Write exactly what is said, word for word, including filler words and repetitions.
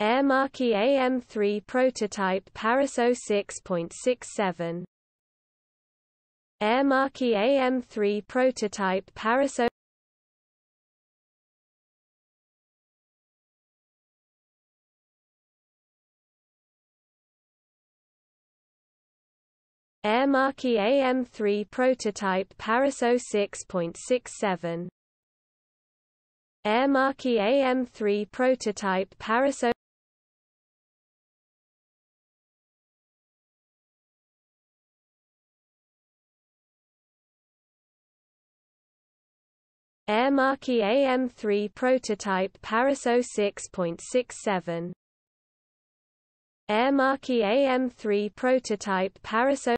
Aermacchi A M three Prototype Paris oh six point six seven. Aermacchi A M three Prototype Paris. Aermacchi A M three Prototype Paris oh six point six seven. Aermacchi A M three Prototype Paris. Aermacchi A M three Prototype Paris oh six point six seven. Aermacchi A M three Prototype Paris.